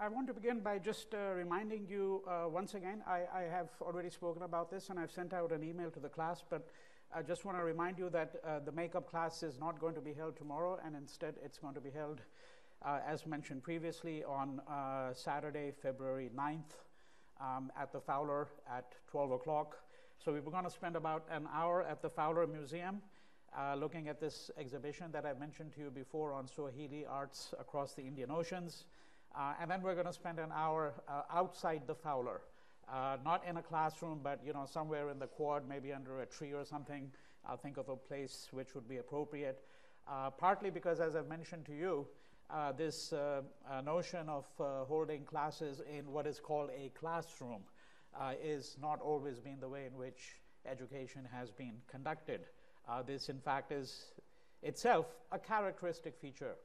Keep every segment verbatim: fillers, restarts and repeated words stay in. I want to begin by just uh, reminding you uh, once again, I, I have already spoken about this and I've sent out an email to the class, but I just want to remind you that uh, the makeup class is not going to be held tomorrow, and instead it's going to be held, uh, as mentioned previously, on uh, Saturday, February ninth um, at the Fowler at twelve o'clock. So we were going to spend about an hour at the Fowler Museum Uh, looking at this exhibition that I mentioned to you before on Swahili arts across the Indian Oceans. Uh, and then we're going to spend an hour uh, outside the Fowler, uh, not in a classroom, but you know, somewhere in the quad, maybe under a tree or something. I'll think of a place which would be appropriate, uh, partly because, as I've mentioned to you, uh, this uh, uh, notion of uh, holding classes in what is called a classroom uh, is not always been the way in which education has been conducted. Uh, this, in fact, is itself a characteristic feature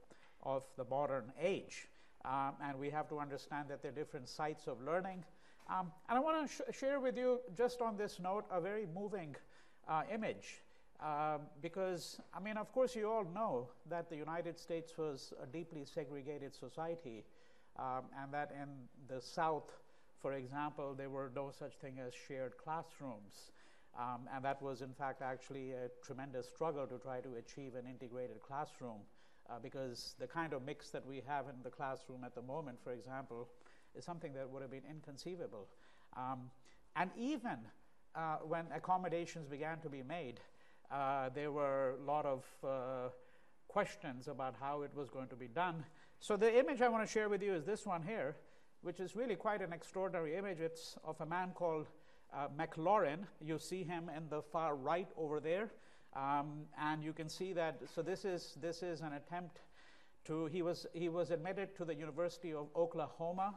of the modern age. Um, and we have to understand that there are different sites of learning. Um, and I want to sh share with you, just on this note, a very moving uh, image. Uh, because, I mean, of course, you all know that the United States was a deeply segregated society, um, and that in the South, for example, there were no such thing as shared classrooms. Um, and that was, in fact, actually a tremendous struggle to try to achieve an integrated classroom, uh, because the kind of mix that we have in the classroom at the moment, for example, is something that would have been inconceivable. Um, and even uh, when accommodations began to be made, uh, there were a lot of uh, questions about how it was going to be done. So the image I want to share with you is this one here, which is really quite an extraordinary image. It's of a man called Uh, McLaurin. You see him in the far right over there, um, and you can see that. So this is this is an attempt to. He was he was admitted to the University of Oklahoma,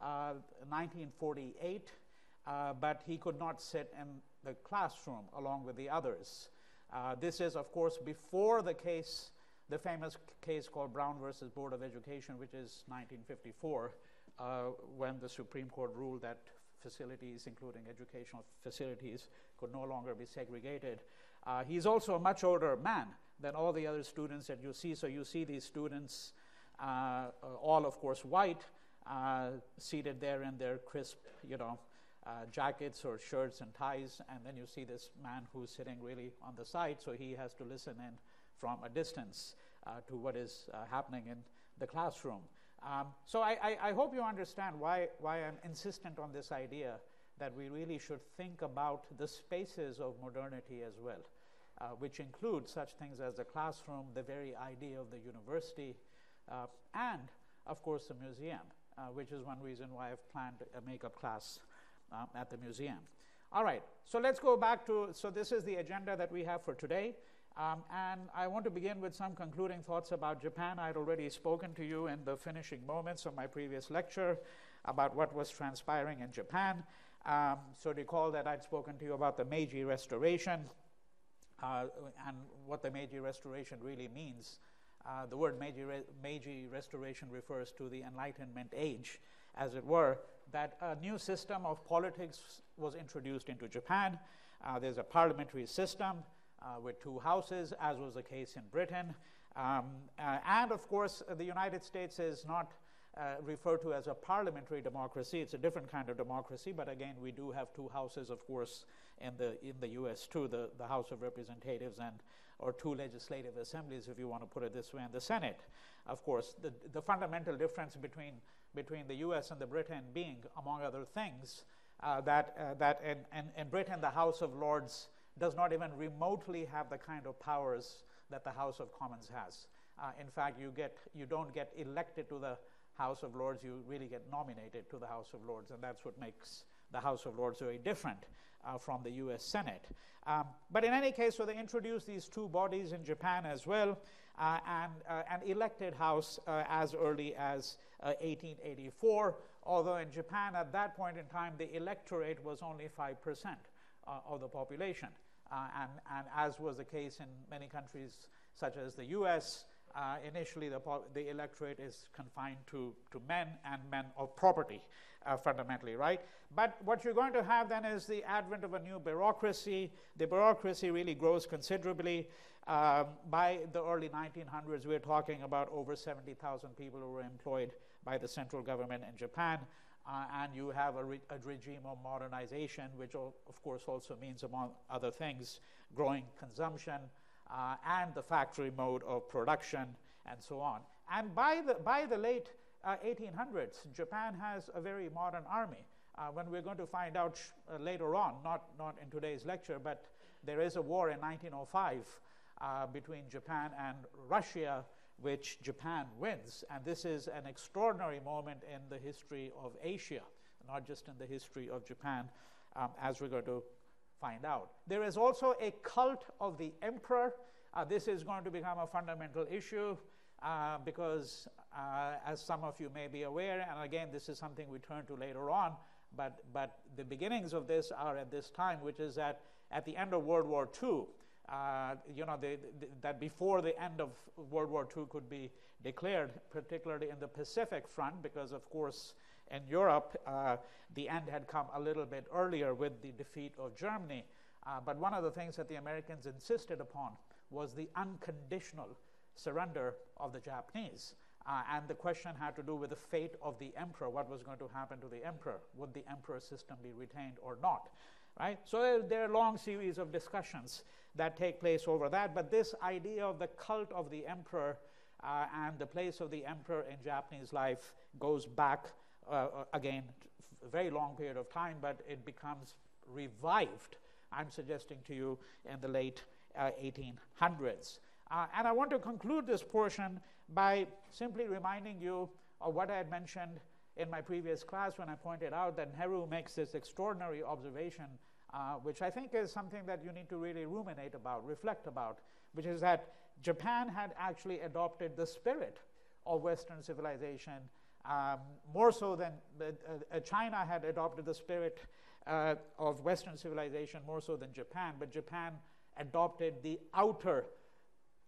uh, nineteen forty-eight, uh, but he could not sit in the classroom along with the others. Uh, this is, of course, before the case, the famous case called Brown versus Board of Education, which is nineteen fifty-four, uh, when the Supreme Court ruled that facilities, including educational facilities, could no longer be segregated. Uh, he's also a much older man than all the other students that you see. So you see these students, uh, all of course white, uh, seated there in their crisp, you know, uh, jackets or shirts and ties. And then you see this man who's sitting really on the side. So he has to listen in from a distance uh, to what is uh, happening in the classroom. Um, so I, I, I hope you understand why, why I'm insistent on this idea that we really should think about the spaces of modernity as well, uh, which include such things as the classroom, the very idea of the university, uh, and of course the museum, uh, which is one reason why I've planned a makeup class um, at the museum. All right, so let's go back to, so this is the agenda that we have for today. Um, and I want to begin with some concluding thoughts about Japan. I had already spoken to you in the finishing moments of my previous lecture about what was transpiring in Japan. Um, so recall that I'd spoken to you about the Meiji Restoration uh, and what the Meiji Restoration really means. Uh, the word Meiji, Re Meiji Restoration refers to the Enlightenment Age, as it were, that a new system of politics was introduced into Japan. Uh, there's a parliamentary system, Uh, with two houses, as was the case in Britain. Um, uh, and of course, the United States is not uh, referred to as a parliamentary democracy. It's a different kind of democracy, but again, we do have two houses, of course, in the, in the U S too, the, the House of Representatives and, or two legislative assemblies, if you want to put it this way, and the Senate. Of course, the, the fundamental difference between, between the U S and the Britain being, among other things, uh, that, uh, that in, in, in Britain, the House of Lords does not even remotely have the kind of powers that the House of Commons has. Uh, in fact, you, get, you don't get elected to the House of Lords, you really get nominated to the House of Lords, and that's what makes the House of Lords very different uh, from the U S Senate. Um, but in any case, so they introduced these two bodies in Japan as well, uh, and uh, an elected house uh, as early as uh, eighteen eighty-four, although in Japan at that point in time, the electorate was only five percent. Uh, of the population. Uh, and, and as was the case in many countries, such as the U S, uh, initially the, the electorate is confined to, to men and men of property, uh, fundamentally, right? But what you're going to have then is the advent of a new bureaucracy. The bureaucracy really grows considerably. Um, by the early nineteen hundreds, we're talking about over seventy thousand people who were employed by the central government in Japan. Uh, and you have a, re a regime of modernization, which of course also means, among other things, growing consumption uh, and the factory mode of production and so on. And by the, by the late uh, eighteen hundreds, Japan has a very modern army. Uh, when we're going to find out sh uh, later on, not, not in today's lecture, but there is a war in nineteen oh five uh, between Japan and Russia, which Japan wins. And this is an extraordinary moment in the history of Asia, not just in the history of Japan, um, as we're going to find out. There is also a cult of the emperor. Uh, this is going to become a fundamental issue uh, because, uh, as some of you may be aware, and again, this is something we turn to later on, but, but the beginnings of this are at this time, which is that at the end of World War Two, Uh, you know, they, they, that before the end of World War Two could be declared, particularly in the Pacific front, because of course in Europe, uh, the end had come a little bit earlier with the defeat of Germany. Uh, but one of the things that the Americans insisted upon was the unconditional surrender of the Japanese. Uh, and the question had to do with the fate of the emperor, what was going to happen to the emperor, would the emperor system be retained or not? Right? So there are long series of discussions that take place over that, but this idea of the cult of the emperor uh, and the place of the emperor in Japanese life goes back, uh, again, a very long period of time, but it becomes revived, I'm suggesting to you, in the late uh, eighteen hundreds. Uh, and I want to conclude this portion by simply reminding you of what I had mentioned in my previous class when I pointed out that Nehru makes this extraordinary observation, uh, which I think is something that you need to really ruminate about, reflect about, which is that Japan had actually adopted the spirit of Western civilization um, more so than uh, China had adopted the spirit uh, of Western civilization more so than Japan, but Japan adopted the outer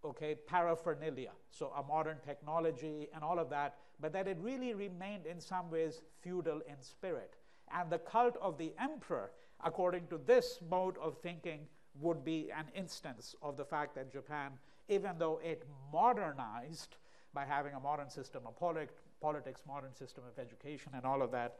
okay, paraphernalia, so a modern technology and all of that, but that it really remained in some ways feudal in spirit. And the cult of the emperor, according to this mode of thinking, would be an instance of the fact that Japan, even though it modernized by having a modern system of polit- politics, modern system of education and all of that,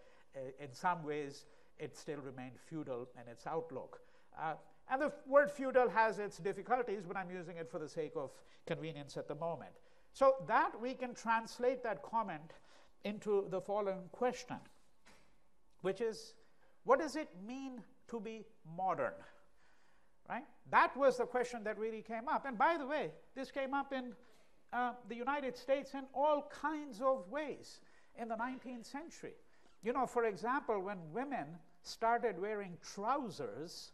in some ways it still remained feudal in its outlook. Uh, And the word feudal has its difficulties, but I'm using it for the sake of convenience at the moment. So that we can translate that comment into the following question, which is, what does it mean to be modern? Right? That was the question that really came up. And by the way, this came up in uh, the United States in all kinds of ways in the nineteenth century. You know, for example, when women started wearing trousers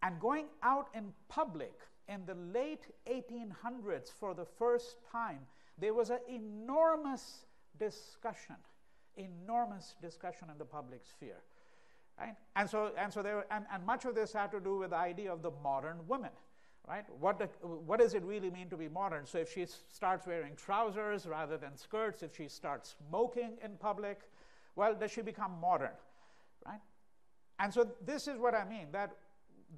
and going out in public in the late eighteen hundreds for the first time, there was an enormous discussion, enormous discussion in the public sphere. Right? And so, and, so there were, and, and much of this had to do with the idea of the modern woman. Right? What, the, what does it really mean to be modern? So if she starts wearing trousers rather than skirts, if she starts smoking in public, well, does she become modern? Right? And so this is what I mean, that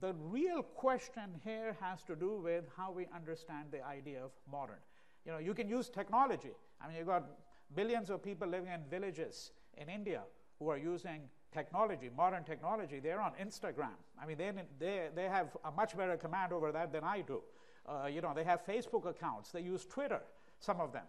the real question here has to do with how we understand the idea of modern. You know, you can use technology. I mean, you've got billions of people living in villages in India who are using technology, modern technology. They're on Instagram. I mean, they, they, they have a much better command over that than I do. Uh, you know, they have Facebook accounts. They use Twitter, some of them.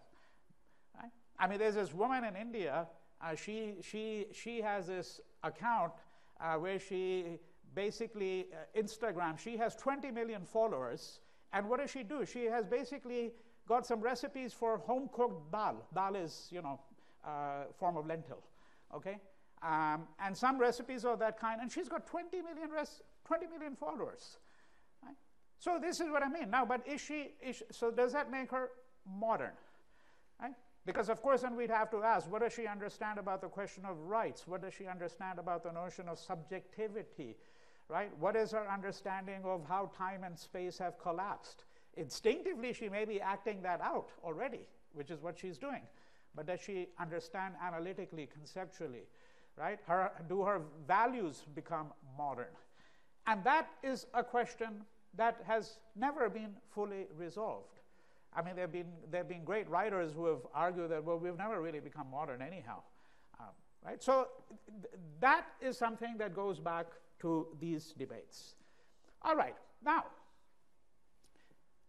Right? I mean, there's this woman in India. Uh, she, she, she has this account uh, where she basically uh, Instagram, she has twenty million followers, and what does she do? She has basically got some recipes for home-cooked dal. Dal is, you know, a uh, form of lentil, okay? Um, and some recipes of that kind, and she's got twenty million followers, right? So this is what I mean. Now, but is she, is she, so does that make her modern, right? Because of course then we'd have to ask, what does she understand about the question of rights? What does she understand about the notion of subjectivity? Right? What is her understanding of how time and space have collapsed? Instinctively, she may be acting that out already, which is what she's doing. But does she understand analytically, conceptually? Right? Her, do her values become modern? And that is a question that has never been fully resolved. I mean, there have been, there have been great writers who have argued that, well, we've never really become modern anyhow. Um, right? So th that is something that goes back to these debates. All right, now,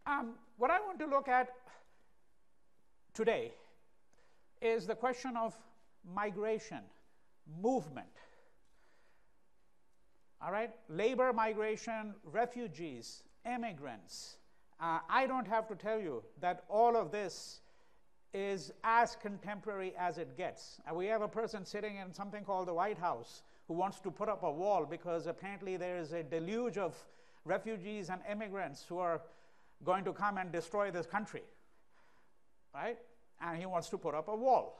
um, what I want to look at today is the question of migration, movement. All right, labor migration, refugees, immigrants. Uh, I don't have to tell you that all of this is as contemporary as it gets. And we have a person sitting in something called the White House who wants to put up a wall because apparently there is a deluge of refugees and immigrants who are going to come and destroy this country, right? And he wants to put up a wall.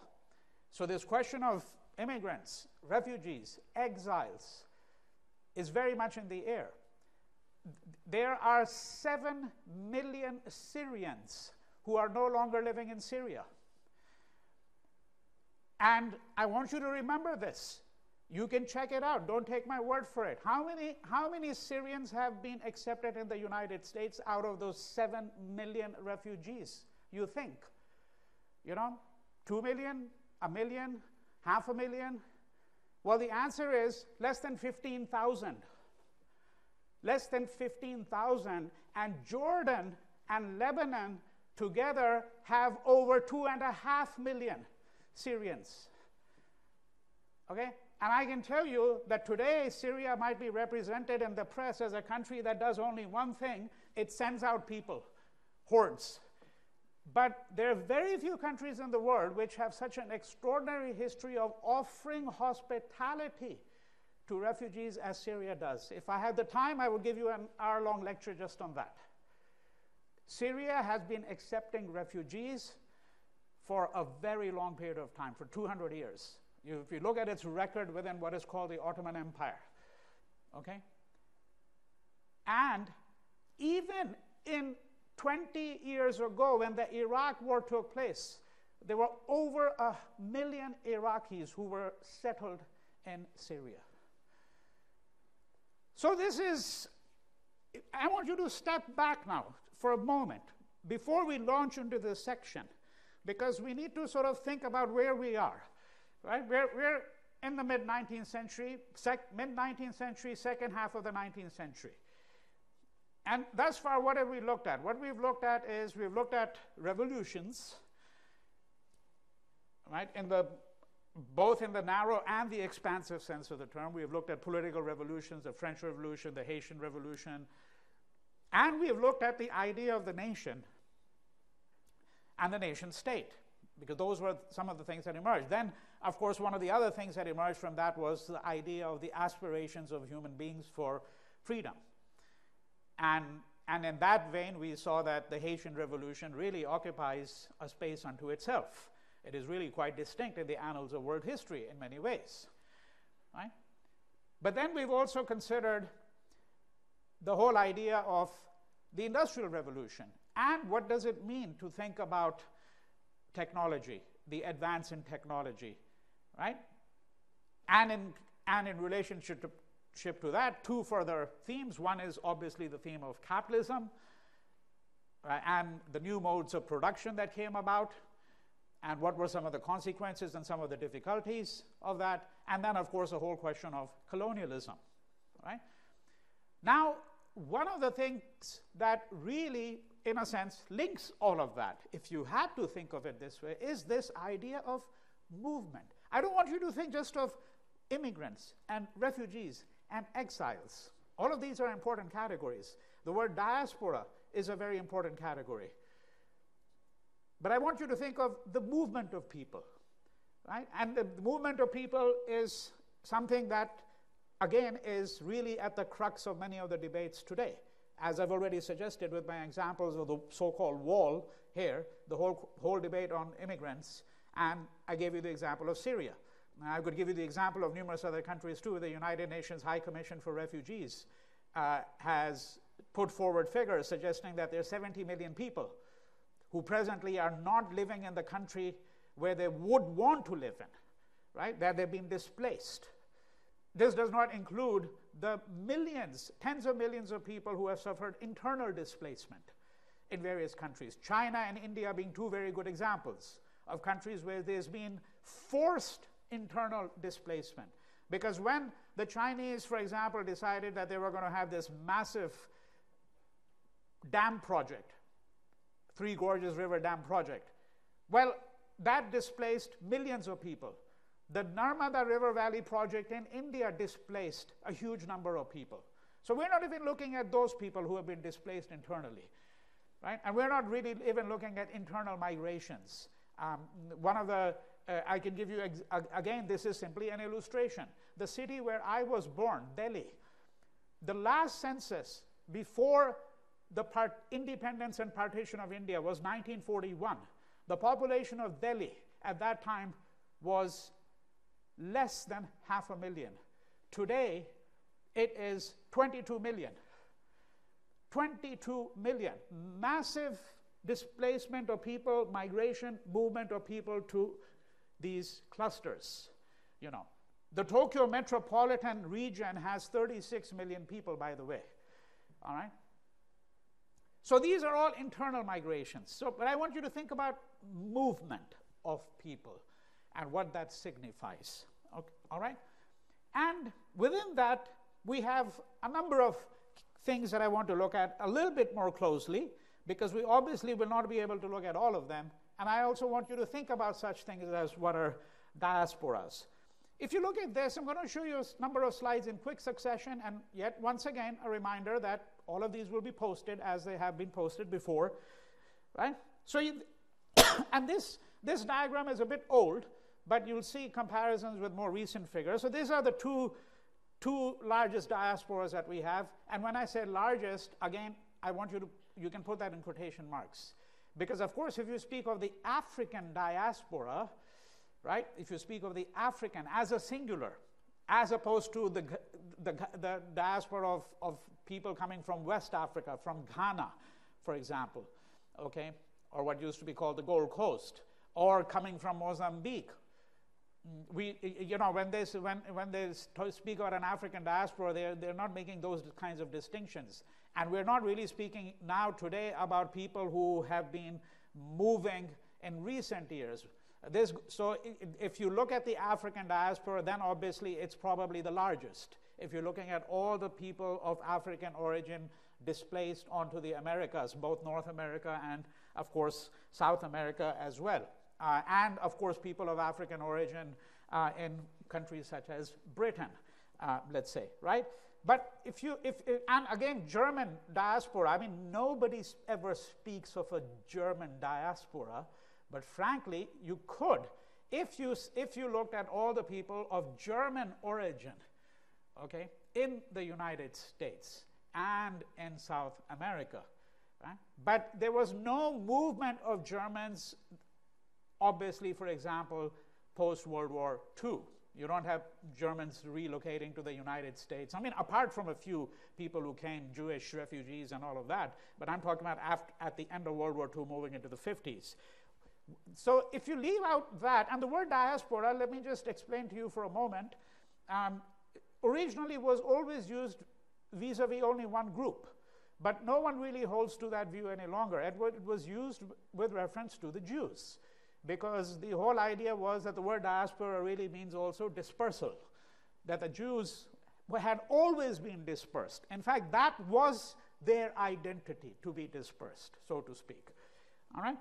So this question of immigrants, refugees, exiles is very much in the air. There are seven million Syrians who are no longer living in Syria. And I want you to remember this. You can check it out. Don't take my word for it. How many, how many Syrians have been accepted in the United States out of those seven million refugees, you think? You know, two million, a million, half a million? Well, the answer is less than fifteen thousand. Less than fifteen thousand. And Jordan and Lebanon together have over two and a half million Syrians. Okay? And I can tell you that today Syria might be represented in the press as a country that does only one thing. It sends out people, hordes. But there are very few countries in the world which have such an extraordinary history of offering hospitality to refugees as Syria does. If I had the time, I would give you an hour-long lecture just on that. Syria has been accepting refugees for a very long period of time, for two hundred years. You, if you look at its record within what is called the Ottoman Empire, okay? And even in twenty years ago, when the Iraq War took place, there were over a million Iraqis who were settled in Syria. So this is, I want you to step back now for a moment before we launch into this section, because we need to sort of think about where we are, right? We're, we're in the mid nineteenth century, mid nineteenth century, second half of the nineteenth century. And thus far, what have we looked at? What we've looked at is we've looked at revolutions, right? In the, both in the narrow and the expansive sense of the term. We've looked at political revolutions, the French Revolution, the Haitian Revolution, and we've looked at the idea of the nation and the nation state, because those were some of the things that emerged. Then, of course, one of the other things that emerged from that was the idea of the aspirations of human beings for freedom. And, and in that vein, we saw that the Haitian Revolution really occupies a space unto itself. It is really quite distinct in the annals of world history in many ways, right? But then we've also considered the whole idea of the Industrial Revolution and what does it mean to think about technology, the advance in technology, right? And in, and in relationship to Ship to that, two further themes. One is obviously the theme of capitalism uh, and the new modes of production that came about, and what were some of the consequences and some of the difficulties of that, and then of course the whole question of colonialism, right? Now, one of the things that really, in a sense, links all of that, if you had to think of it this way, is this idea of movement. I don't want you to think just of immigrants and refugees and exiles. All of these are important categories. The word diaspora is a very important category. But I want you to think of the movement of people, right? And the movement of people is something that, again, is really at the crux of many of the debates today. As I've already suggested with my examples of the so-called wall here, the whole, whole debate on immigrants, and I gave you the example of Syria. I could give you the example of numerous other countries too. The United Nations High Commission for Refugees uh, has put forward figures suggesting that there are seventy million people who presently are not living in the country where they would want to live in, right? That they've been displaced. This does not include the millions, tens of millions of people who have suffered internal displacement in various countries. China and India being two very good examples of countries where there's been forced internal displacement. Because when the Chinese, for example, decided that they were going to have this massive dam project, Three Gorges River Dam project, well, that displaced millions of people. The Narmada River Valley project in India displaced a huge number of people. So we're not even looking at those people who have been displaced internally, right? And we're not really even looking at internal migrations. Um, one of the, uh, I can give you, ex again, this is simply an illustration. The city where I was born, Delhi, the last census before the part independence and partition of India was nineteen forty-one. The population of Delhi at that time was less than half a million. Today, it is twenty-two million. twenty-two million. Massive displacement of people, migration, movement of people to these clusters. You know, the Tokyo metropolitan region has thirty-six million people, by the way. All right? So these are all internal migrations. So, but I want you to think about movement of people and what that signifies. Okay, all right? And within that, we have a number of things that I want to look at a little bit more closely, because we obviously will not be able to look at all of them. And I also want you to think about such things as what are diasporas. If you look at this, I'm going to show you a number of slides in quick succession. And yet, once again, a reminder that all of these will be posted as they have been posted before, right? So you, and this, this diagram is a bit old, but you'll see comparisons with more recent figures. So these are the two, two largest diasporas that we have. And when I say largest, again, I want you to, you can put that in quotation marks. Because of course, if you speak of the African diaspora, right? If you speak of the African as a singular, as opposed to the, the, the diaspora of, of people coming from West Africa, from Ghana, for example, okay? Or what used to be called the Gold Coast, or coming from Mozambique. We, you know, when they, when, when they speak about an African diaspora, they're, they're not making those kinds of distinctions. And we're not really speaking now today about people who have been moving in recent years. This, so if you look at the African diaspora, then obviously it's probably the largest. If you're looking at all the people of African origin displaced onto the Americas, both North America and, of course, South America as well. Uh, and, of course, people of African origin uh, in countries such as Britain, uh, let's say, right? But if you, if, if, and again, German diaspora, I mean, nobody ever speaks of a German diaspora, but frankly, you could if you, if you looked at all the people of German origin, okay, in the United States and in South America, right? But there was no movement of Germans. Obviously, for example, post-World War Two, you don't have Germans relocating to the United States. I mean, apart from a few people who came, Jewish refugees and all of that, but I'm talking about after, at the end of World War Two, moving into the fifties. So if you leave out that, and the word diaspora, let me just explain to you for a moment, um, originally was always used vis-a-vis only one group, but no one really holds to that view any longer. It was used with reference to the Jews, because the whole idea was that the word diaspora really means also dispersal, that the Jews had always been dispersed. In fact, that was their identity, to be dispersed, so to speak. All right?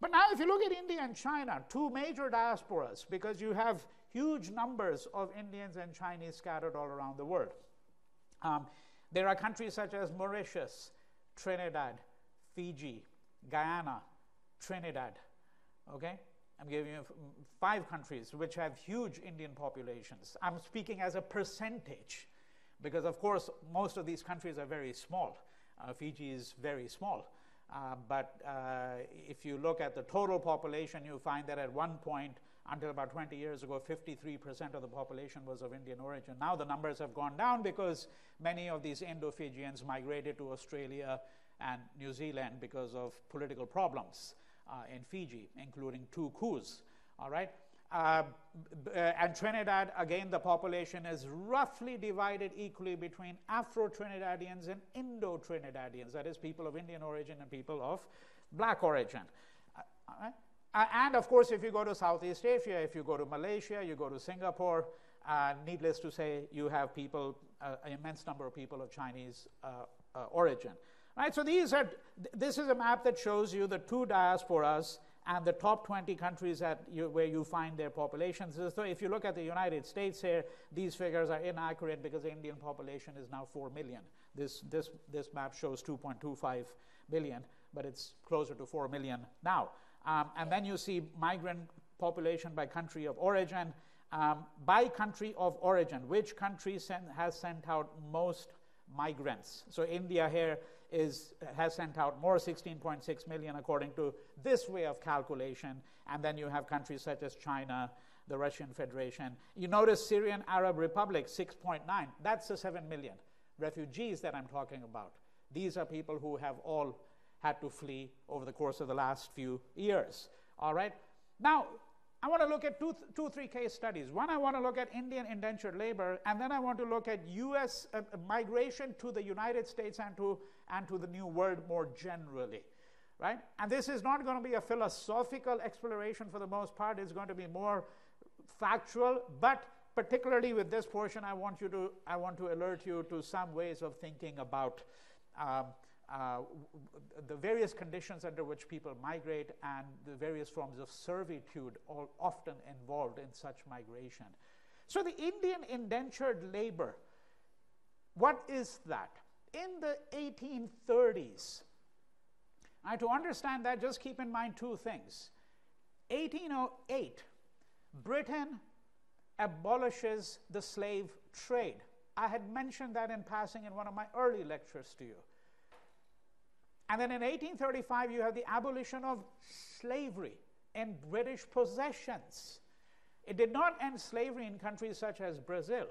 But now if you look at India and China, two major diasporas, because you have huge numbers of Indians and Chinese scattered all around the world. Um, there are countries such as Mauritius, Trinidad, Fiji, Guyana, Trinidad. Okay, I'm giving you five countries which have huge Indian populations. I'm speaking as a percentage because, of course, most of these countries are very small. Uh, Fiji is very small. Uh, but uh, if you look at the total population, you find that at one point, until about twenty years ago, fifty-three percent of the population was of Indian origin. Now the numbers have gone down because many of these Indo-Fijians migrated to Australia and New Zealand because of political problems. Uh, in Fiji, including two coups, all right? Uh, and Trinidad, again, the population is roughly divided equally between Afro-Trinidadians and Indo-Trinidadians, that is, people of Indian origin and people of black origin. Uh, and of course, if you go to Southeast Asia, if you go to Malaysia, you go to Singapore, uh, needless to say, you have people, uh, an immense number of people of Chinese uh, uh, origin. Right? So these are, th this is a map that shows you the two diasporas and the top twenty countries that you, where you find their populations. So if you look at the United States here, these figures are inaccurate because the Indian population is now four million. This, this, this map shows two point two five billion, but it's closer to four million now. Um, and then you see migrant population by country of origin. Um, by country of origin, which country send, has sent out most migrants? So India here is, has sent out more, sixteen point six million according to this way of calculation. And then you have countries such as China, the Russian Federation. You notice Syrian Arab Republic, six point nine. That's the seven million refugees that I'm talking about. These are people who have all had to flee over the course of the last few years. All right. Now, I want to look at two, two, three case studies. One, I want to look at Indian indentured labor, and then I want to look at U S uh, migration to the United States and to, and to the New World more generally, right? And this is not going to be a philosophical exploration for the most part. It's going to be more factual, but particularly with this portion, I want you to, I want to alert you to some ways of thinking about um, Uh, the various conditions under which people migrate and the various forms of servitude are often involved in such migration. So the Indian indentured labor, what is that? In the eighteen thirties, now to understand that, just keep in mind two things. eighteen oh eight, Britain abolishes the slave trade. I had mentioned that in passing in one of my early lectures to you. And then in eighteen thirty-five, you have the abolition of slavery in British possessions. It did not end slavery in countries such as Brazil,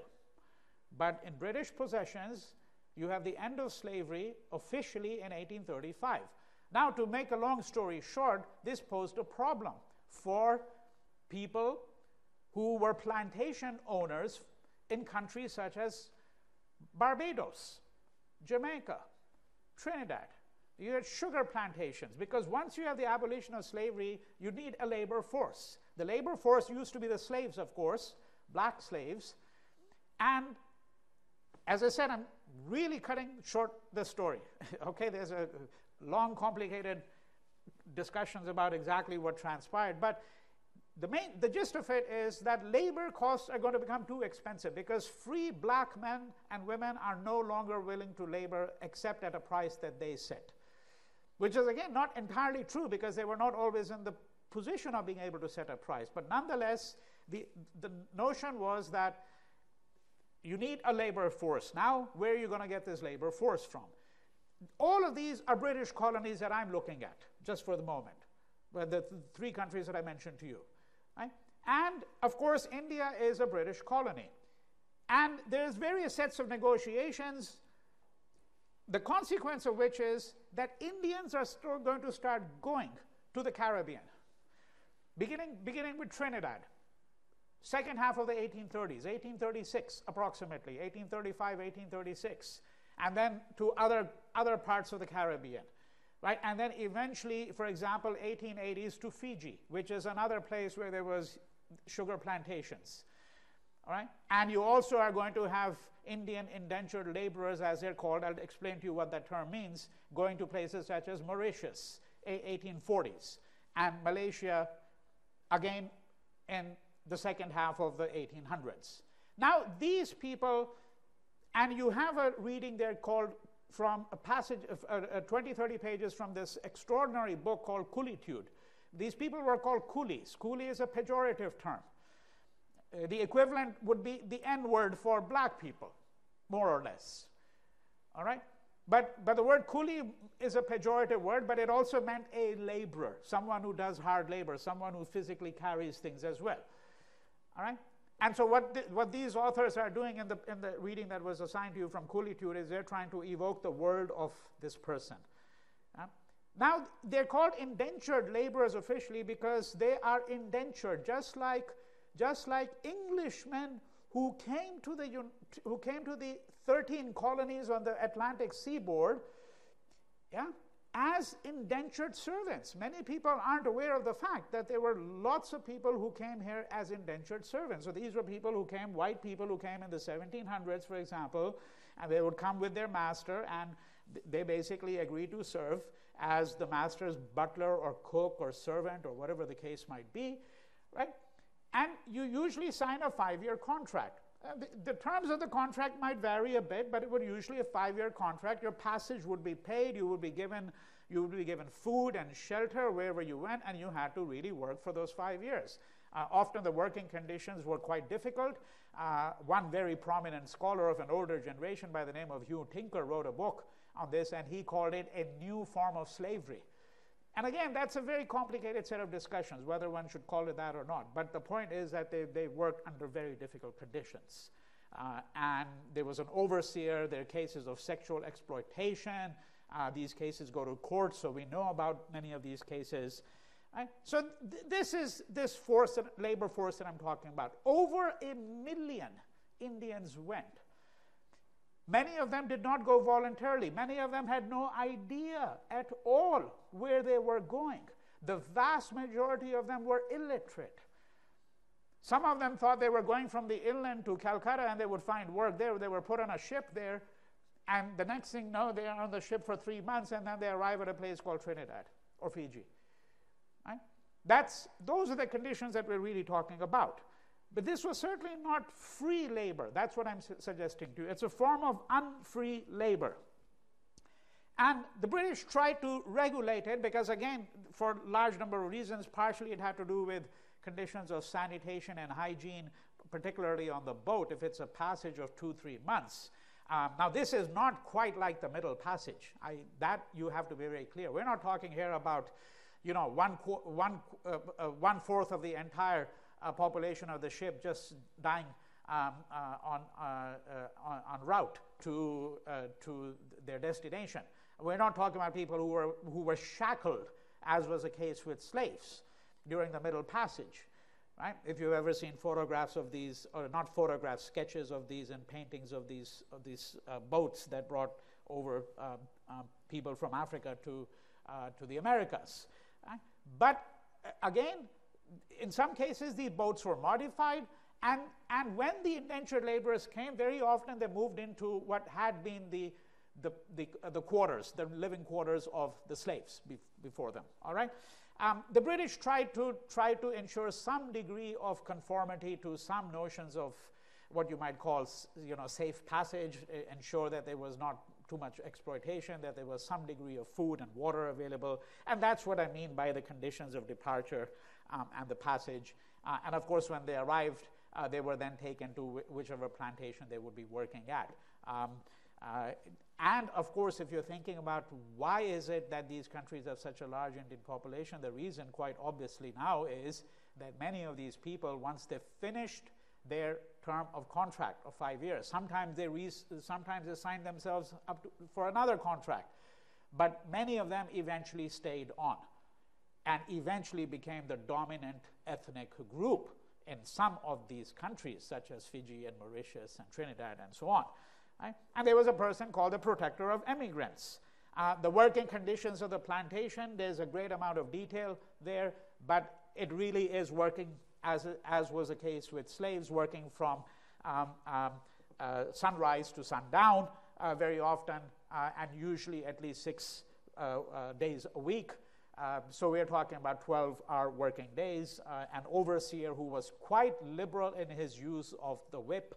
but in British possessions, you have the end of slavery officially in eighteen thirty-five. Now, to make a long story short, this posed a problem for people who were plantation owners in countries such as Barbados, Jamaica, Trinidad. You had sugar plantations, because once you have the abolition of slavery, you need a labor force. The labor force used to be the slaves, of course, black slaves. And as I said, I'm really cutting short the story. Okay, there's a long, complicated discussions about exactly what transpired. But the, main, the gist of it is that labor costs are going to become too expensive because free black men and women are no longer willing to labor except at a price that they set. Which is, again, not entirely true because they were not always in the position of being able to set a price. But nonetheless, the, the notion was that you need a labor force. Now, where are you going to get this labor force from? All of these are British colonies that I'm looking at, just for the moment, the three countries that I mentioned to you. Right? And, of course, India is a British colony. And there's various sets of negotiations, the consequence of which is that Indians are still going to start going to the Caribbean, beginning, beginning with Trinidad, second half of the eighteen thirties, eighteen thirty-six approximately, eighteen thirty-five, eighteen thirty-six, and then to other, other parts of the Caribbean, right? And then eventually, for example, eighteen eighties to Fiji, which is another place where there was sugar plantations. All right? And you also are going to have Indian indentured laborers, as they're called. I'll explain to you what that term means, going to places such as Mauritius, eighteen forties, and Malaysia, again, in the second half of the eighteen hundreds. Now, these people, and you have a reading there called from a passage of uh, twenty, thirty pages from this extraordinary book called Coolitude. These people were called coolies. Coolie is a pejorative term. Uh, the equivalent would be the N-word for black people, more or less, all right? But, but the word coolie is a pejorative word, but it also meant a laborer, someone who does hard labor, someone who physically carries things as well, all right? And so what, the, what these authors are doing in the, in the reading that was assigned to you from Coolitude is they're trying to evoke the word of this person. Uh, now, they're called indentured laborers officially because they are indentured, just like just like Englishmen who came to the, who came to the thirteen colonies on the Atlantic seaboard, yeah, as indentured servants. Many people aren't aware of the fact that there were lots of people who came here as indentured servants. So these were people who came, white people who came in the seventeen hundreds, for example, and they would come with their master, and they basically agreed to serve as the master's butler or cook or servant or whatever the case might be, right? And you usually sign a five-year contract. Uh, the, the terms of the contract might vary a bit, but it would usually a five-year contract. Your passage would be paid, you would be given, you would be given food and shelter wherever you went, and you had to really work for those five years. Uh, often the working conditions were quite difficult. Uh, one very prominent scholar of an older generation by the name of Hugh Tinker wrote a book on this, and he called it a new form of slavery. And again, that's a very complicated set of discussions, whether one should call it that or not. But the point is that they, they worked under very difficult conditions. Uh, and there was an overseer, there are cases of sexual exploitation. Uh, these cases go to court, so we know about many of these cases. Right? So th this is this force, labor force that I'm talking about. Over a million Indians went. Many of them did not go voluntarily. Many of them had no idea at all where they were going. The vast majority of them were illiterate. Some of them thought they were going from the inland to Calcutta and they would find work there. They were put on a ship there, and the next thing you know, they are on the ship for three months and then they arrive at a place called Trinidad or Fiji. Right? That's, those are the conditions that we're really talking about. But this was certainly not free labor. That's what I'm su suggesting to you. It's a form of unfree labor. And the British tried to regulate it because, again, for a large number of reasons, partially it had to do with conditions of sanitation and hygiene, particularly on the boat, if it's a passage of two, three months. Um, now, this is not quite like the Middle Passage. I, that you have to be very clear. We're not talking here about, you know, one, one, uh, uh, one fourth of the entire Uh, population of the ship just dying um, uh, on, uh, uh, on, on route to, uh, to their destination. We're not talking about people who were, who were shackled, as was the case with slaves during the Middle Passage. Right? If you've ever seen photographs of these, or not photographs, sketches of these and paintings of these, of these uh, boats that brought over uh, uh, people from Africa to, uh, to the Americas. Right? But uh, again, in some cases, these boats were modified, and, and when the indentured laborers came, very often they moved into what had been the, the, the, uh, the quarters, the living quarters of the slaves be before them, all right? Um, the British tried to, tried to ensure some degree of conformity to some notions of what you might call, you know, safe passage, uh, ensure that there was not too much exploitation, that there was some degree of food and water available, and that's what I mean by the conditions of departure Um, and the passage, uh, and of course when they arrived, uh, they were then taken to wh whichever plantation they would be working at. Um, uh, and of course, if you're thinking about why is it that these countries have such a large Indian population, the reason quite obviously now is that many of these people, once they finished their term of contract of five years, sometimes they, re sometimes they signed themselves up to, for another contract, but many of them eventually stayed on and eventually became the dominant ethnic group in some of these countries, such as Fiji and Mauritius and Trinidad and so on. Right? And there was a person called the protector of emigrants. Uh, the working conditions of the plantation, there's a great amount of detail there, but it really is working, as, as was the case with slaves, working from um, um, uh, sunrise to sundown uh, very often, uh, and usually at least six uh, uh, days a week. Uh, so we're talking about twelve hour working days, uh, an overseer who was quite liberal in his use of the whip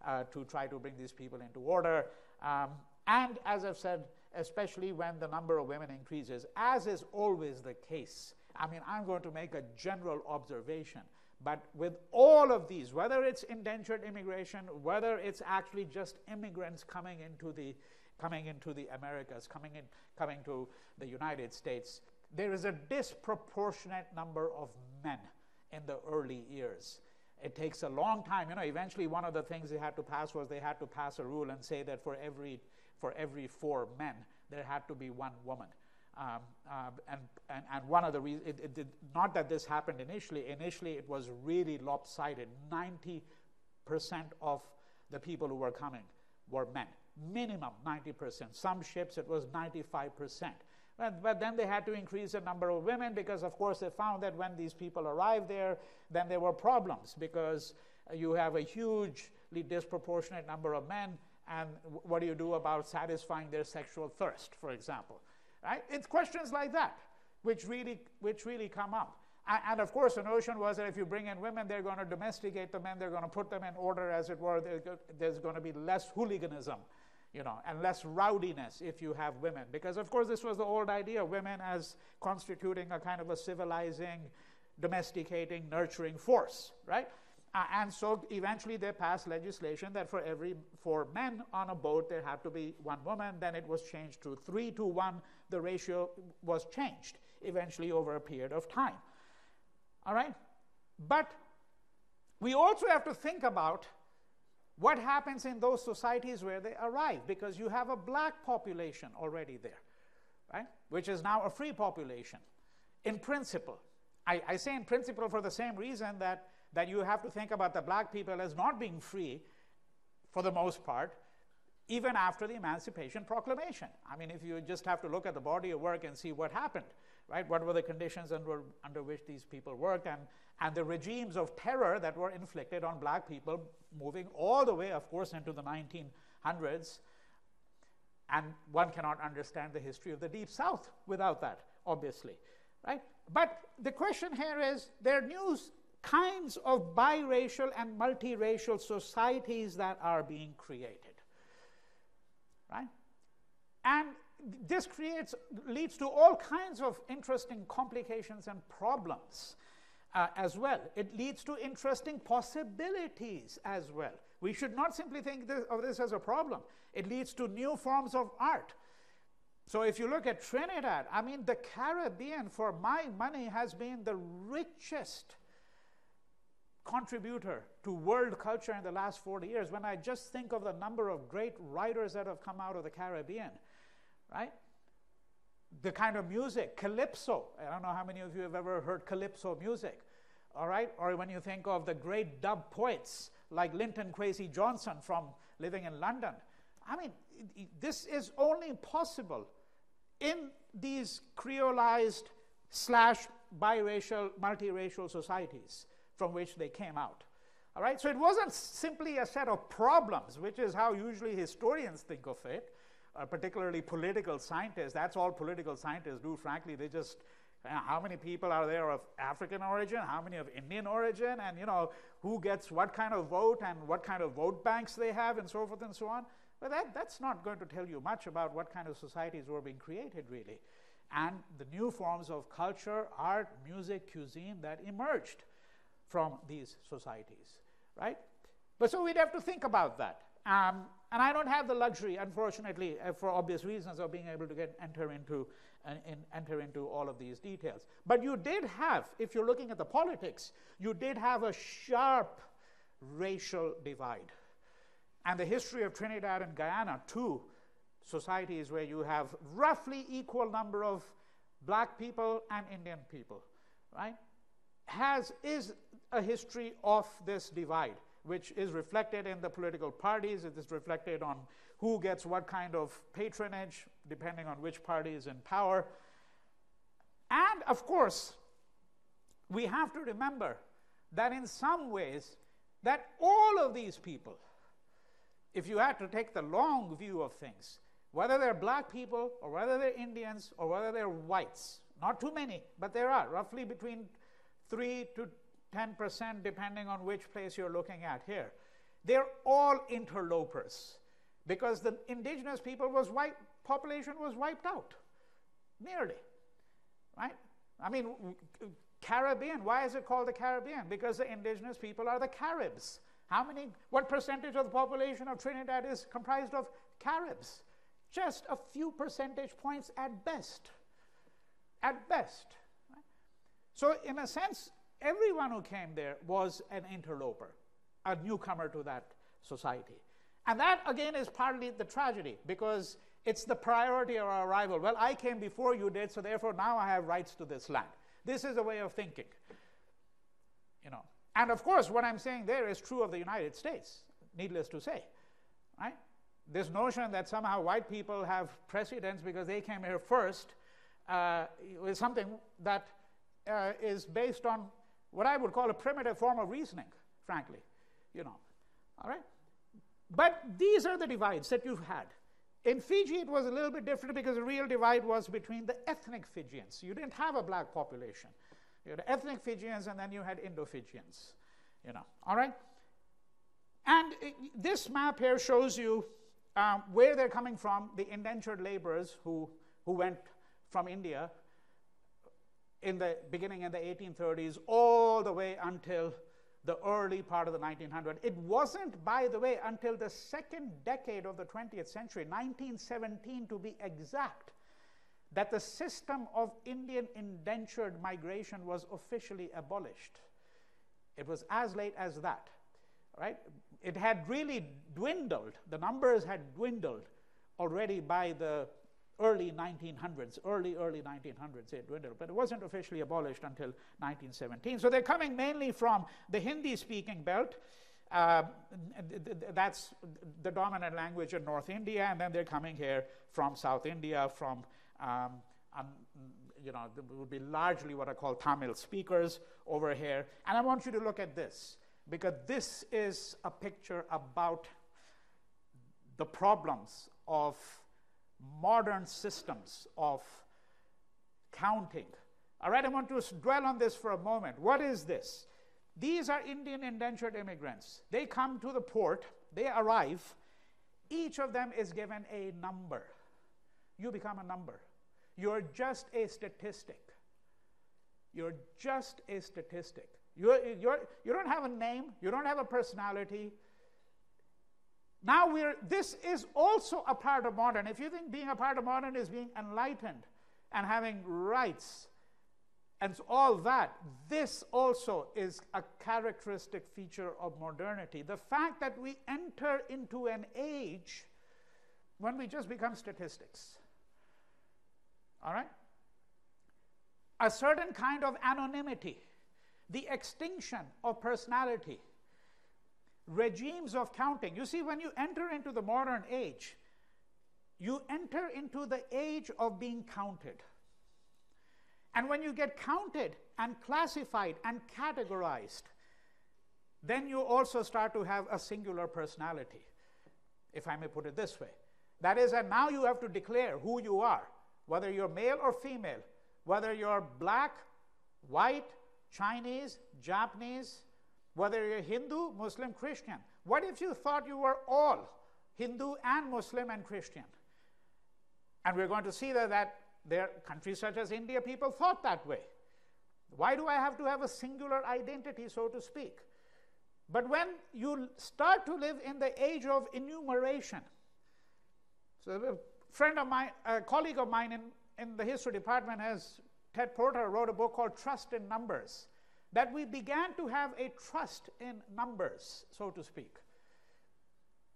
uh, to try to bring these people into order. Um, and as I've said, especially when the number of women increases, as is always the case. I mean, I'm going to make a general observation, but with all of these, whether it's indentured immigration, whether it's actually just immigrants coming into the, coming into the Americas, coming, in, coming to the United States, there is a disproportionate number of men in the early years. It takes a long time. You know, eventually one of the things they had to pass was they had to pass a rule and say that for every, for every four men, there had to be one woman. Um, uh, and, and, and one of the reasons, it, it did not that this happened initially, initially it was really lopsided. ninety percent of the people who were coming were men, minimum ninety percent. Some ships it was ninety-five percent. But, but then they had to increase the number of women because, of course, they found that when these people arrived there, then there were problems because you have a hugely disproportionate number of men, and what do you do about satisfying their sexual thirst, for example? Right? It's questions like that which really, which really come up. And, and of course, the notion was that if you bring in women, they're going to domesticate the men, they're going to put them in order, as it were. There's going to be less hooliganism, you know, and less rowdiness if you have women. Because, of course, this was the old idea, women as constituting a kind of a civilizing, domesticating, nurturing force, right? Uh, and so eventually they passed legislation that for every four men on a boat, there had to be one woman. Then it was changed to three to one. The ratio was changed eventually over a period of time. All right? But we also have to think about what happens in those societies where they arrive, because you have a black population already there, right? Which is now a free population in principle. I, I say in principle for the same reason that that you have to think about the black people as not being free for the most part, even after the Emancipation Proclamation. I mean, if you just have to look at the body of work and see what happened, right? What were the conditions under, under which these people worked, and, and the regimes of terror that were inflicted on black people, moving all the way, of course, into the nineteen hundreds. And one cannot understand the history of the Deep South without that, obviously, right? But the question here is, there are news kinds of biracial and multiracial societies that are being created, right? And this creates, leads to all kinds of interesting complications and problems uh, as well. It leads to interesting possibilities as well. We should not simply think this, of this as a problem. It leads to new forms of art. So if you look at Trinidad, I mean, the Caribbean, for my money, has been the richest contributor to world culture in the last forty years. When I just think of the number of great writers that have come out of the Caribbean, right? The kind of music, calypso. I don't know how many of you have ever heard calypso music, all right? Or when you think of the great dub poets like Linton Kwesi Johnson from living in London. I mean, this is only possible in these creolized slash biracial, multiracial societies from which they came out, all right? So it wasn't simply a set of problems, which is how usually historians think of it, uh, particularly political scientists. That's all political scientists do, frankly. They just, you know, how many people are there of African origin, how many of Indian origin, and you know, who gets what kind of vote and what kind of vote banks they have and so forth and so on. But that, that's not going to tell you much about what kind of societies were being created, really, and the new forms of culture, art, music, cuisine that emerged from these societies, right? But so we'd have to think about that. Um, and I don't have the luxury, unfortunately, uh, for obvious reasons, of being able to get, enter, into, uh, in, enter into all of these details. But you did have, if you're looking at the politics, you did have a sharp racial divide. And the history of Trinidad and Guyana, two societies where you have roughly equal number of black people and Indian people, right? Has, is a history of this divide, which is reflected in the political parties. It is reflected on who gets what kind of patronage, depending on which party is in power. And of course, we have to remember that in some ways, that all of these people, if you had to take the long view of things, whether they're black people or whether they're Indians or whether they're whites, not too many, but there are roughly between three to ten percent, depending on which place you're looking at here. They're all interlopers, because the indigenous people was white, population was wiped out, nearly, right? I mean, Caribbean, why is it called the Caribbean? Because the indigenous people are the Caribs. How many, what percentage of the population of Trinidad is comprised of Caribs? Just a few percentage points at best, at best. So in a sense, everyone who came there was an interloper, a newcomer to that society. And that, again, is partly the tragedy, because It's the priority of our arrival. Well, I came before you did, so therefore now I have rights to this land. This is a way of thinking. You know. And of course, what I'm saying there is true of the United States, needless to say. Right? This notion that somehow white people have precedence because they came here first uh, is something that uh, is based on what I would call a primitive form of reasoning, frankly. You know. All right? But these are the divides that you've had. In Fiji, it was a little bit different because the real divide was between the ethnic Fijians. You didn't have a black population. You had ethnic Fijians, and then you had Indo-Fijians, you know, all right? And it, this map here shows you um, where they're coming from, the indentured laborers who, who went from India in the beginning in the eighteen thirties all the way until the early part of the nineteen hundreds. It wasn't, by the way, until the second decade of the twentieth century, nineteen seventeen to be exact, that the system of Indian indentured migration was officially abolished. It was as late as that, right? It had really dwindled. The numbers had dwindled already by the early nineteen hundreds, early, early nineteen hundreds, it dwindled, but it wasn't officially abolished until nineteen seventeen. So they're coming mainly from the Hindi-speaking belt. Uh, th th that's the dominant language in North India, and then they're coming here from South India, from, um, um, you know, it would be largely what I call Tamil speakers over here. And I want you to look at this, because this is a picture about the problems of modern systems of counting. All right, I want to dwell on this for a moment. What is this? These are Indian indentured immigrants. They come to the port, they arrive, each of them is given a number. You become a number. You're just a statistic. You're just a statistic. You're, you're, you don't have a name, you don't have a personality. Now we're, this is also a part of modern. If you think being a part of modern is being enlightened and having rights and all that, this also is a characteristic feature of modernity. The fact that we enter into an age when we just become statistics, all right? A certain kind of anonymity, the extinction of personality, regimes of counting. You see, when you enter into the modern age, you enter into the age of being counted. And when you get counted and classified and categorized, then you also start to have a singular personality, if I may put it this way. That is, and now you have to declare who you are, whether you're male or female, whether you're black, white, Chinese, Japanese, whether you're Hindu, Muslim, Christian. What if you thought you were all Hindu and Muslim and Christian? And we're going to see that, that there are countries such as India, people thought that way. Why do I have to have a singular identity, so to speak? But when you start to live in the age of enumeration, so a friend of mine, a colleague of mine in, in the history department, has, Ted Porter wrote a book called Trust in Numbers, that we began to have a trust in numbers, so to speak,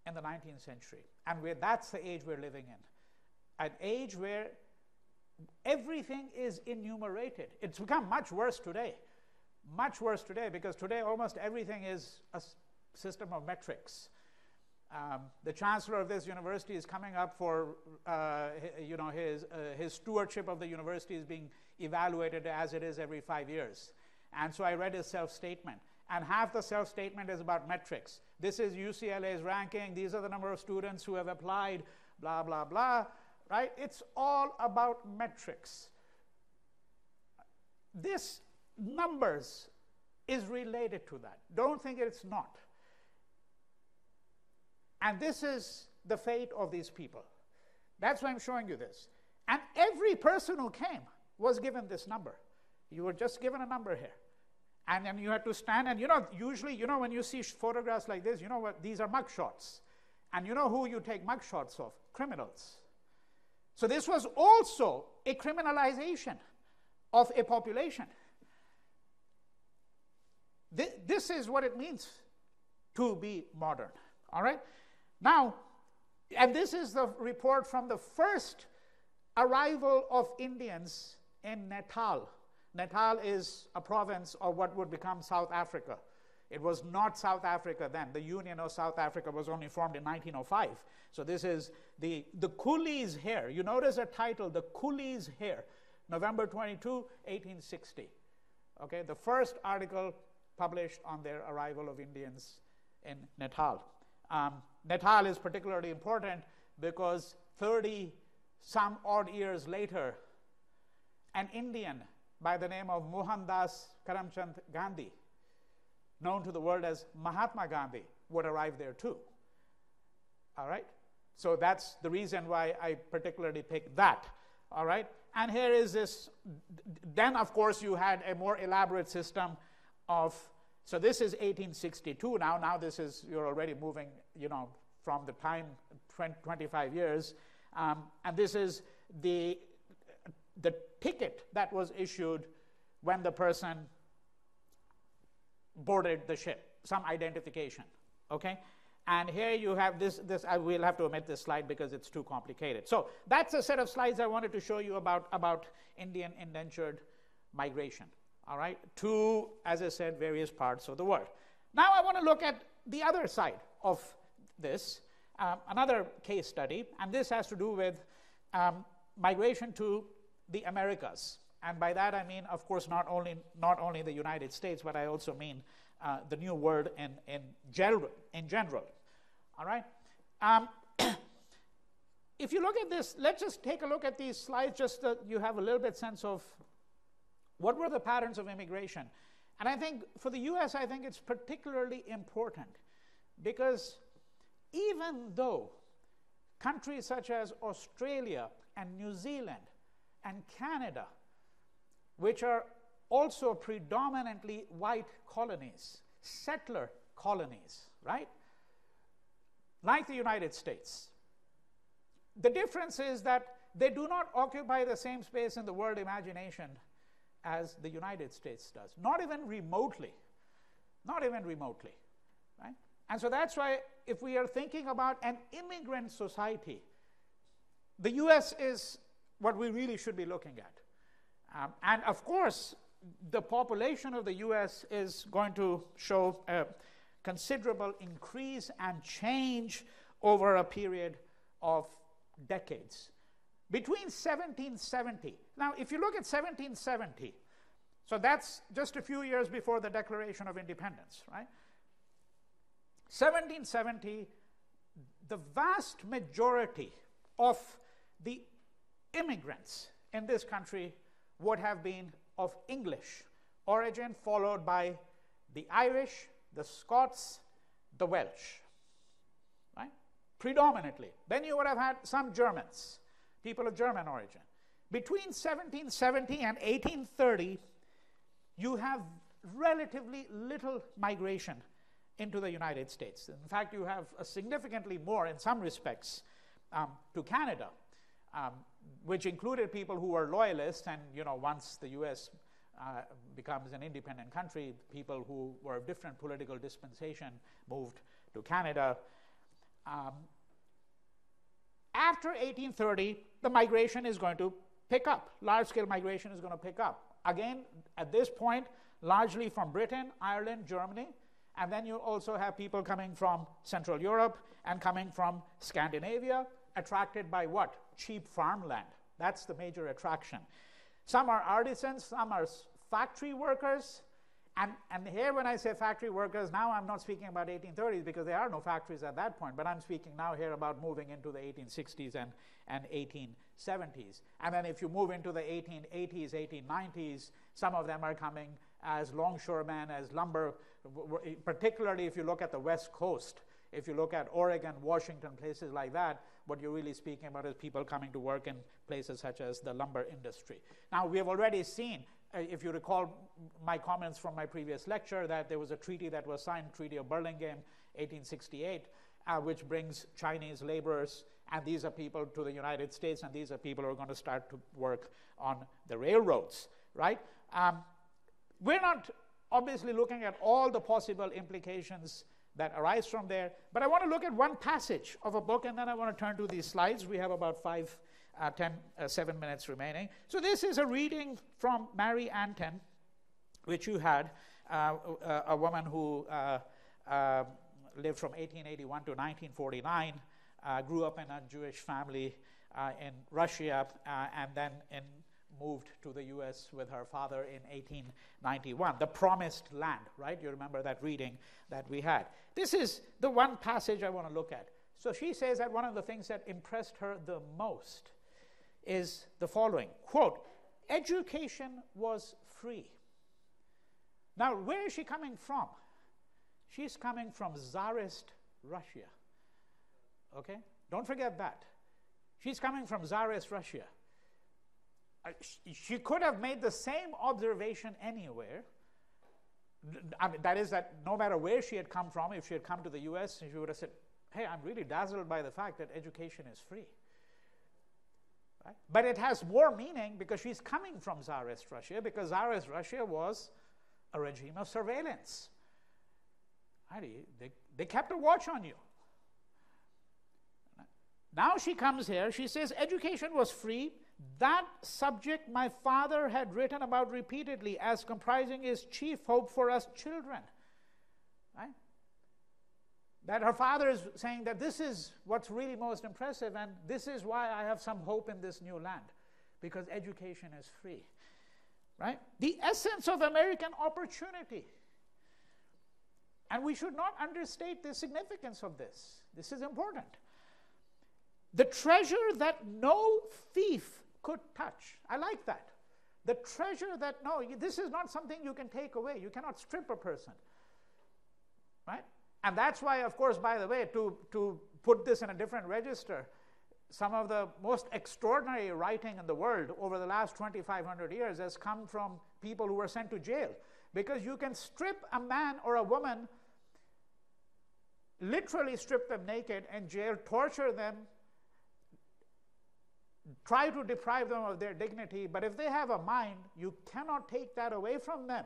in the nineteenth century. And we're, that's the age we're living in, an age where everything is enumerated. It's become much worse today, much worse today, because today almost everything is a system of metrics. Um, the chancellor of this university is coming up for, uh, you know, his, uh, his stewardship of the university is being evaluated as it is every five years. And so I read his self-statement, and half the self-statement is about metrics. This is U C L A's ranking, these are the number of students who have applied, blah, blah, blah, right? It's all about metrics. This numbers is related to that. Don't think it's not. And this is the fate of these people. That's why I'm showing you this. And every person who came was given this number. You were just given a number here. And then you had to stand, and you know, usually, you know, when you see photographs like this, you know what, these are mugshots. And you know who you take mugshots of? Criminals. So this was also a criminalization of a population. Th this is what it means to be modern, all right? Now, And this is the report from the first arrival of Indians in Natal. Natal is a province of what would become South Africa. It was not South Africa then. The Union of South Africa was only formed in nineteen oh five. So this is the, the coolies here. You notice a title, the coolies here, November twenty-second, eighteen sixty. Okay, the first article published on their arrival of Indians in Natal. Um, Natal is particularly important because thirty some odd years later, an Indian by the name of Mohandas Karamchand Gandhi, known to the world as Mahatma Gandhi, would arrive there too. All right? So that's the reason why I particularly picked that. All right? And here is this. Then, of course, you had a more elaborate system of, so this is eighteen sixty-two now. Now this is, you're already moving, you know, from the time twenty, twenty-five years. Um, and this is the, the ticket that was issued when the person boarded the ship, some identification, okay? And here you have this, this I will have to omit this slide because it's too complicated. So that's a set of slides I wanted to show you about, about Indian indentured migration, all right? To, as I said, various parts of the world. Now I want to look at the other side of this, um, another case study, and this has to do with um, migration to the Americas. And by that I mean, of course, not only, not only the United States, but I also mean uh, the new world in, in, general, in general, all right? Um, if you look at this, let's just take a look at these slides just so you have a little bit sense of what were the patterns of immigration. And I think for the U S, I think it's particularly important because even though countries such as Australia and New Zealand and Canada, which are also predominantly white colonies, settler colonies, right? Like the United States. The difference is that they do not occupy the same space in the world imagination as the United States does, not even remotely, not even remotely, right? And so that's why if we are thinking about an immigrant society, the U S is what we really should be looking at. Um, and of course, the population of the U S is going to show a considerable increase and change over a period of decades. Between seventeen seventy, now if you look at seventeen seventy, so that's just a few years before the Declaration of Independence, right? seventeen seventy, the vast majority of the immigrants in this country would have been of English origin, followed by the Irish, the Scots, the Welsh, right? Predominantly. Then you would have had some Germans, people of German origin. Between seventeen seventy and eighteen thirty, you have relatively little migration into the United States. In fact, you have a significantly more, in some respects, um, to Canada. Um, which included people who were loyalists, and you know, once the U S uh, becomes an independent country, people who were of different political dispensation moved to Canada. Um, after eighteen thirty, the migration is going to pick up. Large-scale migration is going to pick up. Again, at this point, largely from Britain, Ireland, Germany, and then you also have people coming from Central Europe and coming from Scandinavia, attracted by what? Cheap farmland. That's the major attraction. Some are artisans, some are factory workers, and, and here when I say factory workers, now I'm not speaking about eighteen thirties because there are no factories at that point, but I'm speaking now here about moving into the eighteen sixties and, and eighteen seventies. And then if you move into the eighteen eighties, eighteen nineties, some of them are coming as longshoremen, as lumber, particularly if you look at the West Coast. If you look at Oregon, Washington, places like that, what you're really speaking about is people coming to work in places such as the lumber industry. Now, we have already seen, uh, if you recall my comments from my previous lecture, that there was a treaty that was signed, Treaty of Burlingame, eighteen sixty-eight, uh, which brings Chinese laborers, and these are people to the United States, and these are people who are going to start to work on the railroads, right? Um, we're not obviously looking at all the possible implications that arise from there. But I want to look at one passage of a book, and then I want to turn to these slides. We have about five, uh, ten, uh, seven minutes remaining. So this is a reading from Mary Antin, which you had, uh, a, a woman who uh, uh, lived from eighteen eighty-one to nineteen forty-nine, uh, grew up in a Jewish family uh, in Russia, uh, and then in moved to the U S with her father in eighteen ninety-one, The Promised Land, right? You remember that reading that we had. This is the one passage I want to look at. So she says that one of the things that impressed her the most is the following, quote, education was free. Now, where is she coming from? She's coming from Tsarist Russia, okay? Don't forget that. She's coming from Tsarist Russia. She could have made the same observation anywhere. I mean, that is that no matter where she had come from, if she had come to the U S, she would have said, hey, I'm really dazzled by the fact that education is free. Right? But it has more meaning because she's coming from Tsarist Russia, because Tsarist Russia was a regime of surveillance. Right? They, they kept a watch on you. Now she comes here, she says education was free. That subject my father had written about repeatedly as comprising his chief hope for us children. Right? That her father is saying that this is what's really most impressive, and this is why I have some hope in this new land, because education is free. Right? The essence of American opportunity. And we should not understate the significance of this. This is important. The treasure that no thief could touch. I like that. The treasure that, no, this is not something you can take away. You cannot strip a person, right? And that's why, of course, by the way, to, to put this in a different register, some of the most extraordinary writing in the world over the last twenty-five hundred years has come from people who were sent to jail, because you can strip a man or a woman, literally strip them naked in jail, torture them, try to deprive them of their dignity, but if they have a mind, you cannot take that away from them,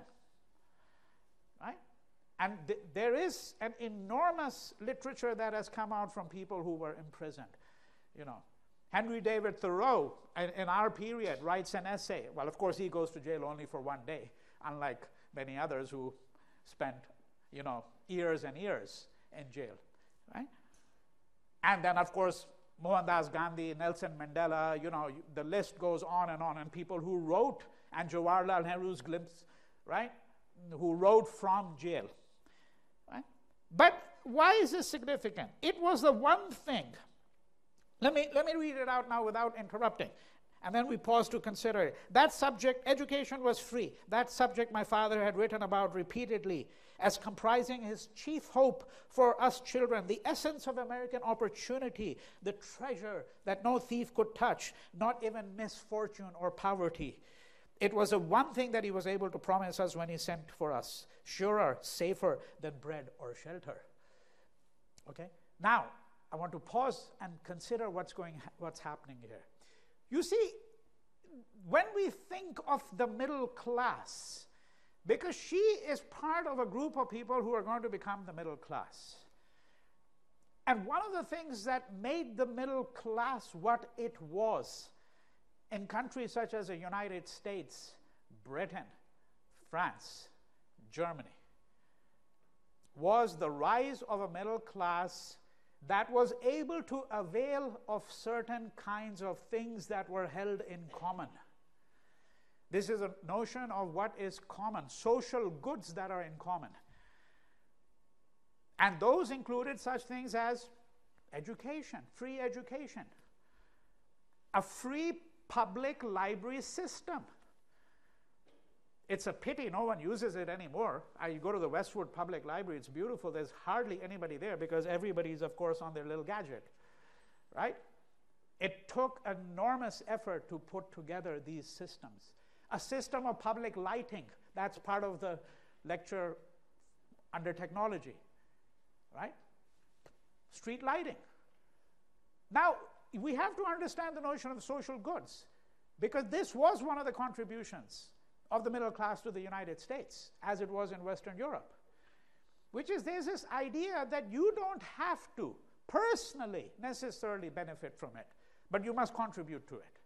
right? And th there is an enormous literature that has come out from people who were imprisoned. You know, Henry David Thoreau, in, in our period, writes an essay. Well, of course, he goes to jail only for one day, unlike many others who spent, you know, years and years in jail, right? And then, of course, Mohandas Gandhi, Nelson Mandela, you know, the list goes on and on, and people who wrote, and Jawaharlal Nehru's glimpse, right, who wrote from jail, right? But why is this significant? It was the one thing, let me, let me read it out now without interrupting, and then we pause to consider it. That subject, education was free. That subject my father had written about repeatedly as comprising his chief hope for us children, the essence of American opportunity, the treasure that no thief could touch, not even misfortune or poverty. It was the one thing that he was able to promise us when he sent for us, surer, safer than bread or shelter. Okay? Now, I want to pause and consider what's going, what's happening here. You see, when we think of the middle class, because she is part of a group of people who are going to become the middle class. And one of the things that made the middle class what it was in countries such as the United States, Britain, France, Germany, was the rise of a middle class that was able to avail of certain kinds of things that were held in common. This is a notion of what is common, social goods that are in common. And those included such things as education, free education, a free public library system. It's a pity no one uses it anymore. I go to the Westwood Public Library, it's beautiful, there's hardly anybody there because everybody's, of course, on their little gadget, right? It took enormous effort to put together these systems. A system of public lighting, that's part of the lecture under technology, right? Street lighting. Now, we have to understand the notion of social goods, because this was one of the contributions of the middle class to the United States, as it was in Western Europe. which is there's this idea that you don't have to personally necessarily benefit from it, but you must contribute to it.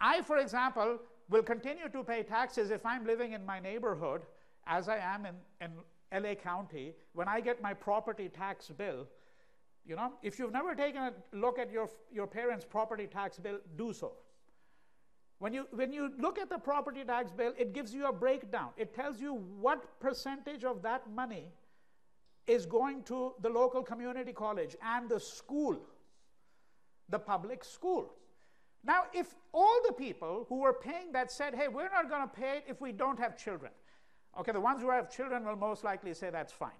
I, for example, will continue to pay taxes if I'm living in my neighborhood, as I am in, in L A County. When I get my property tax bill, you know, if you've never taken a look at your, your parents' property tax bill, do so. When you, when you look at the property tax bill, it gives you a breakdown. It tells you what percentage of that money is going to the local community college and the school, the public school. Now, if all the people who were paying that said, hey, we're not going to pay it if we don't have children. Okay, the ones who have children will most likely say that's fine.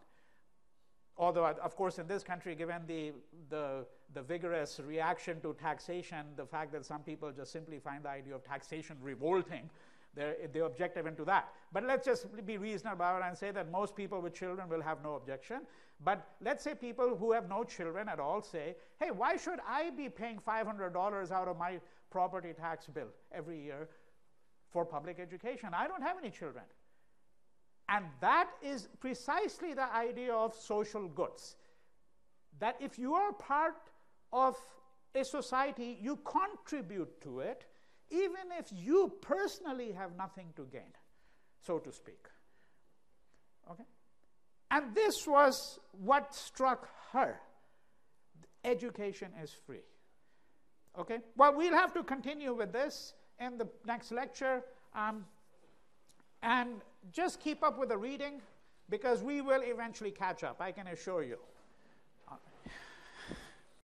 Although, of course, in this country, given the, the, the vigorous reaction to taxation, the fact that some people just simply find the idea of taxation revolting, they object even to that. But let's just be reasonable about it and say that most people with children will have no objection. But let's say people who have no children at all say, hey, why should I be paying five hundred dollars out of my property tax bill every year for public education? I don't have any children. And that is precisely the idea of social goods. That if you are part of a society, you contribute to it, even if you personally have nothing to gain, so to speak. Okay? And this was what struck her. Education is free. Okay? Well, we'll have to continue with this in the next lecture. Um, And just keep up with the reading, because we will eventually catch up, I can assure you.